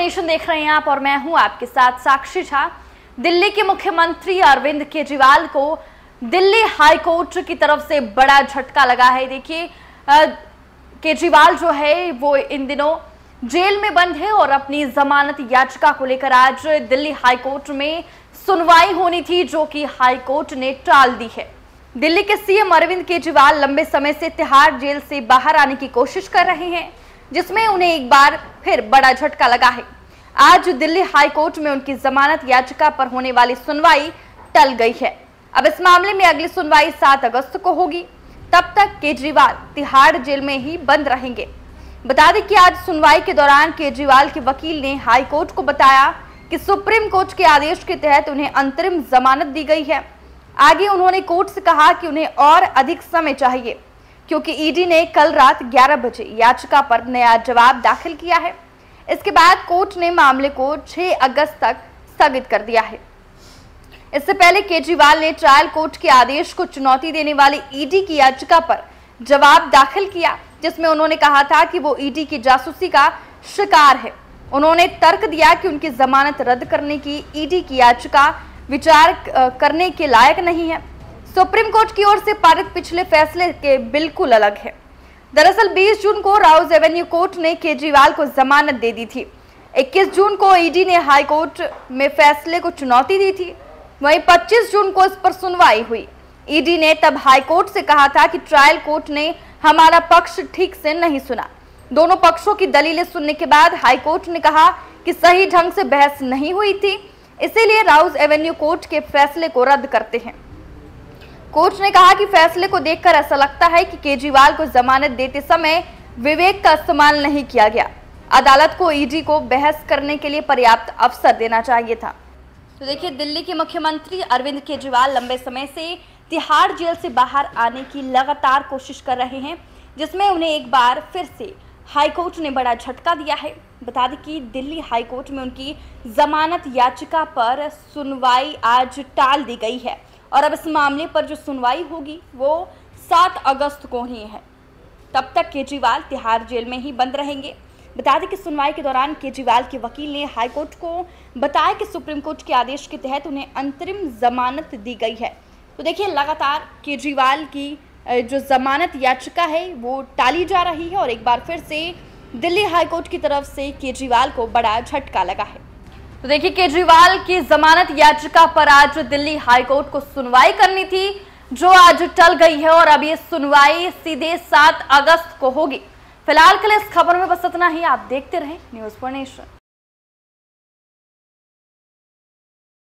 News4Nation देख रहे हैं आप और मैं हूं आपके साथ साक्षी झा। दिल्ली के मुख्यमंत्री अरविंद केजरीवाल को दिल्ली हाई कोर्ट की तरफ से बड़ा झटका लगा है। देखिए, केजरीवाल जो है वो इन दिनों जेल में बंद है और अपनी जमानत याचिका को लेकर आज दिल्ली हाई कोर्ट में सुनवाई होनी थी, जो कि हाई कोर्ट ने टाल दी है। दिल्ली के सीएम अरविंद केजरीवाल लंबे समय से तिहाड़ जेल से बाहर आने की कोशिश कर रहे हैं, जिसमें उन्हें एक बार फिर बड़ा झटका लगा है। आज दिल्ली हाई कोर्ट में उनकी जमानत याचिका पर होने वाली सुनवाई टल गई है। अब इस मामले में अगली सुनवाई 7 अगस्त को होगी। तब तक केजरीवाल तिहाड़ जेल में ही बंद रहेंगे। बता दें कि आज सुनवाई के दौरान केजरीवाल के वकील ने हाई कोर्ट को बताया कि सुप्रीम कोर्ट के आदेश के तहत उन्हें अंतरिम जमानत दी गई है। आगे उन्होंने कोर्ट से कहा कि उन्हें और अधिक समय चाहिए, क्योंकि ईडी ने कल रात 11 बजे याचिका पर नया जवाब दाखिल किया है। इसके बाद कोर्ट ने मामले को 6 अगस्त तक स्थगित कर दिया है। इससे पहले केजरीवाल ने ट्रायल कोर्ट के आदेश को चुनौती देने वाली ईडी की याचिका पर जवाब दाखिल किया, जिसमें उन्होंने कहा था कि वो ईडी की जासूसी का शिकार है। उन्होंने तर्क दिया कि उनकी जमानत रद्द करने की ईडी की याचिका विचार करने के लायक नहीं है। सुप्रीम कोर्ट की ओर से पारित पिछले फैसले के बिल्कुल अलग है। दरअसल 20 जून को राउज़ एवेन्यू कोर्ट ने केजरीवाल को जमानत दे दी थी। 21 जून को ईडी ने हाई कोर्ट में फैसले को चुनौती दी थी। वहीं 25 जून को इस पर सुनवाई हुई। ईडी ने तब हाई कोर्ट से कहा था कि ट्रायल कोर्ट ने हमारा पक्ष ठीक से नहीं सुना। दोनों पक्षों की दलीलें सुनने के बाद हाई कोर्ट ने कहा कि सही ढंग से बहस नहीं हुई थी, इसीलिए राउज़ एवेन्यू कोर्ट के फैसले को रद्द करते हैं। कोर्ट ने कहा कि फैसले को देखकर ऐसा लगता है कि केजरीवाल को जमानत देते समय विवेक का इस्तेमाल नहीं किया गया। अदालत को ईडी को बहस करने के लिए पर्याप्त अवसर देना चाहिए था। तो देखिए, दिल्ली के मुख्यमंत्री अरविंद केजरीवाल लंबे समय से तिहाड़ जेल से बाहर आने की लगातार कोशिश कर रहे हैं, जिसमें उन्हें एक बार फिर से हाईकोर्ट ने बड़ा झटका दिया है। बता दें कि दिल्ली हाईकोर्ट में उनकी जमानत याचिका पर सुनवाई आज टाल दी गई है और अब इस मामले पर जो सुनवाई होगी वो 7 अगस्त को ही है। तब तक केजरीवाल तिहाड़ जेल में ही बंद रहेंगे। बता दें कि सुनवाई के दौरान केजरीवाल के वकील ने हाईकोर्ट को बताया कि सुप्रीम कोर्ट के आदेश के तहत उन्हें अंतरिम जमानत दी गई है। तो देखिए, लगातार केजरीवाल की जो जमानत याचिका है वो टाली जा रही है और एक बार फिर से दिल्ली हाईकोर्ट की तरफ से केजरीवाल को बड़ा झटका लगा है। तो देखिए, केजरीवाल की जमानत याचिका पर आज दिल्ली हाईकोर्ट को सुनवाई करनी थी, जो आज टल गई है और अब ये सुनवाई सीधे 7 अगस्त को होगी। फिलहाल के लिए इस खबर में बस इतना ही। आप देखते रहें News4Nation।